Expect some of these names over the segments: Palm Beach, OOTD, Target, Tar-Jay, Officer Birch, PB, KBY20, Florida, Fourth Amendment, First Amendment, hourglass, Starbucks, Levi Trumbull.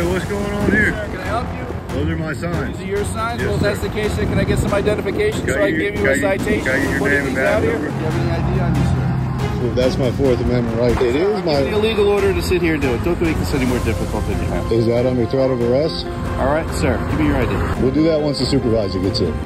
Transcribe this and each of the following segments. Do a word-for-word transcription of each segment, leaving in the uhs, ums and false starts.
Hey, what's going on here? Sir, can I help you? Those are my signs. These are your signs? Yes, well, if that's the case, then can I get some identification can so I give you a citation? Can I get your name and badge number? Do you have any I D on you, sir? Well, that's my Fourth Amendment right. It is my... It's an illegal order to sit here and do it. Don't make this any more difficult than you have. Is that under threat of arrest? All right, sir. Give me your I D. We'll do that once the supervisor gets in.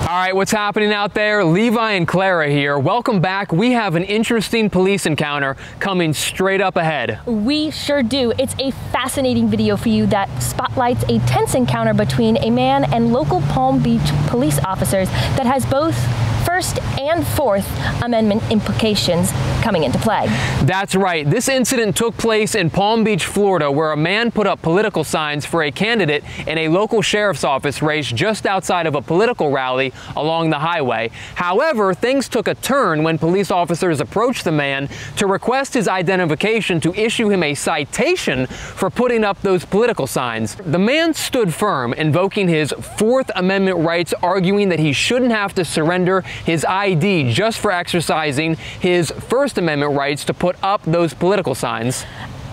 All right, what's happening out there? Levi and Clara here. Welcome back. We have an interesting police encounter coming straight up ahead. We sure do. It's a fascinating video for you that spotlights a tense encounter between a man and local Palm Beach police officers that has both First and Fourth Amendment implications coming into play. That's right. This incident took place in Palm Beach, Florida, where a man put up political signs for a candidate in a local sheriff's office race just outside of a political rally along the highway. However, things took a turn when police officers approached the man to request his identification to issue him a citation for putting up those political signs. The man stood firm, invoking his Fourth Amendment rights, arguing that he shouldn't have to surrender his I D just for exercising his First Amendment rights to put up those political signs.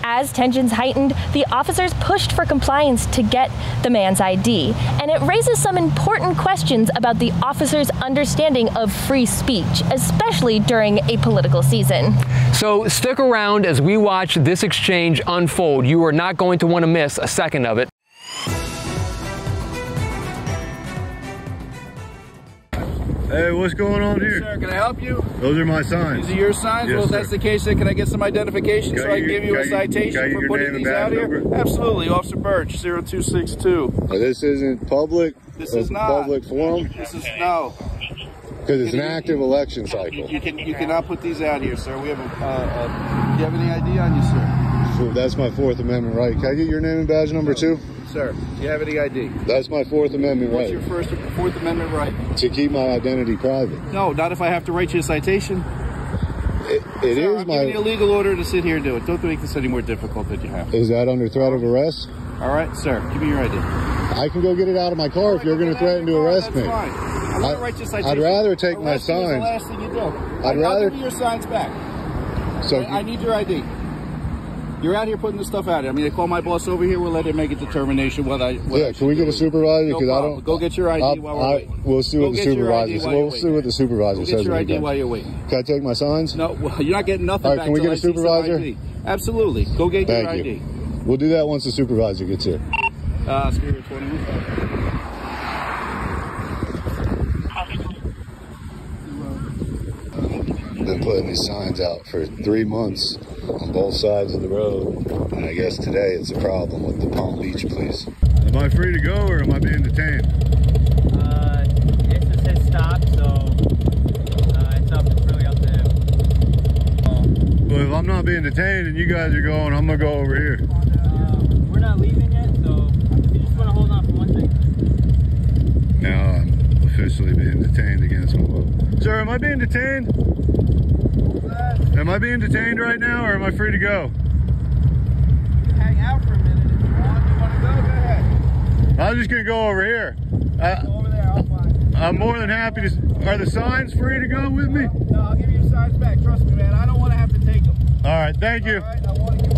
As tensions heightened, the officers pushed for compliance to get the man's I D, and it raises some important questions about the officers' understanding of free speech, especially during a political season. So stick around as we watch this exchange unfold. You are not going to want to miss a second of it. Hey, what's going on here? Sir, can I help you? Those are my signs. These are your signs? Yes, well, if that's the case, then can I get some identification so I can give you a citation for putting these out here? Absolutely. Officer Birch, zero two six two. This isn't public? This is not. Public forum? This is, no. Because it's an active election cycle. You can, you cannot put these out here, sir. We have a, uh, a, do you have any I D on you, sir? Sure, that's my Fourth Amendment right. Can I get your name and badge number too? Sir, do you have any I D? That's my Fourth Amendment right. What's your first, Fourth Amendment right? To keep my identity private. No, not if I have to write you a citation. It, it Sir, is I'm my... a legal order to sit here and do it. Don't make this any more difficult than you have. Is that under threat of arrest? All right, sir, give me your I D. I can go get it out of my car no, if you're going to threaten to arrest me. That's fine. I'm going to write you a citation. I'd rather take my signs. The last thing you do. I'd rather... I'll give you your signs back. So I, I need your I D. You're out here putting this stuff out here. I mean, I call my boss over here. We'll let him make a determination whether I. Whether yeah, can we get a supervisor? Because no I don't. Go get your I D I'll, while we're I, waiting. We'll see what the supervisor. We'll see what the supervisor says. Get your I D while you're waiting. Can I take my signs? No, well, you're not getting nothing. All right, back can we get I a supervisor? Absolutely. Go get Thank your I D. You. We'll do that once the supervisor gets here. Uh, Spirit twenty-one. Been putting these signs out for three months on both sides of the road, and I guess today it's a problem with the Palm Beach police. Am I free to go, or am I being detained? Uh, it just says stop, so uh, it's up. It's really up to him. Uh, well, if I'm not being detained and you guys are going, I'm gonna go over here. Uh, we're not leaving yet, so you just want to hold on for one second. Now I'm officially being detained against my will. Sir, am I being detained? Am I being detained right now, or am I free to go? You can hang out for a minute if you want. You want to go? Go ahead. I'm just going to go over here. I, go over there. I'll find. I'm more than happy to... Are the signs free to go with me? No, I'll give you your signs back. Trust me, man. I don't want to have to take them. All right. Thank you. All right. I want to